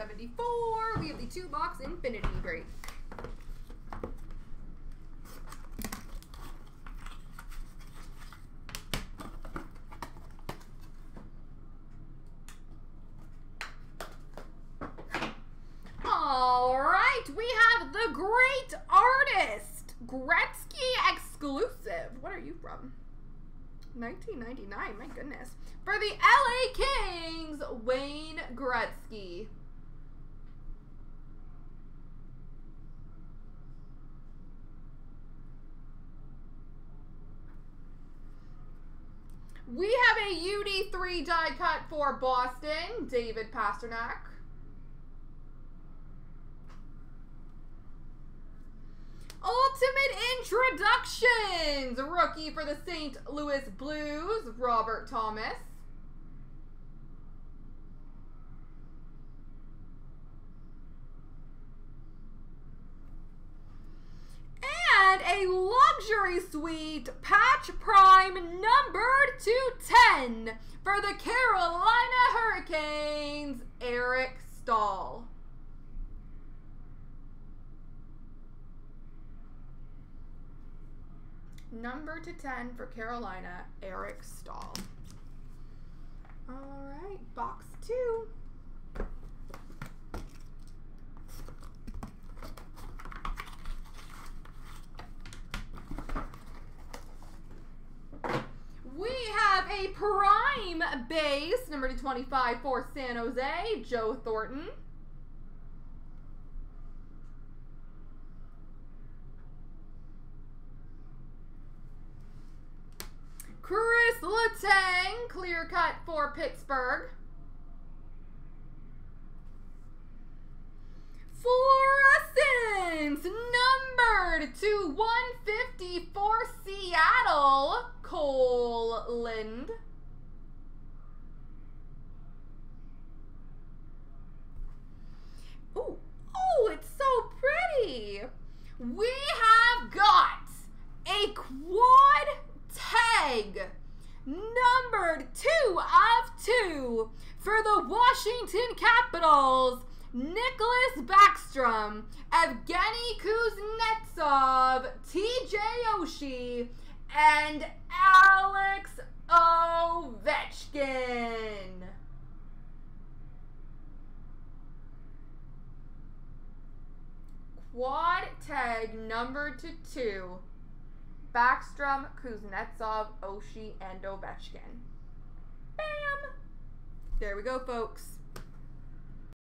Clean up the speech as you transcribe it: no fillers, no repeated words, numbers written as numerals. /74. We have the 2-box Infinity Break. All right, we have the great artist, Gretzky exclusive. What are you from? 1999, my goodness. For the LA Kings, Wayne Gretzky. We have a UD3 die cut for Boston, David Pastrnak. Ultimate Introductions, rookie for the St. Louis Blues, Robert Thomas. And a luxury suite, patch prime numbered /210 for the Carolina Hurricanes, Eric Staal. Number /10 for Carolina, Eric Staal. All right, box 2. We have a prime base, number /25 for San Jose, Joe Thornton. Chris Letang, clear cut for Pittsburgh. Fluorescence, numbered /150 for Seattle, Cole Lind. Ooh, oh, it's so pretty. We have got a quad tag numbered /2 for the Washington Capitals, Niklas Backstrom, Evgeny Kuznetsov, TJ Oshie, and Alex Ovechkin. Quad tag numbered /2. Backstrom, Kuznetsov, Oshie, and Ovechkin. Bam! There we go, folks.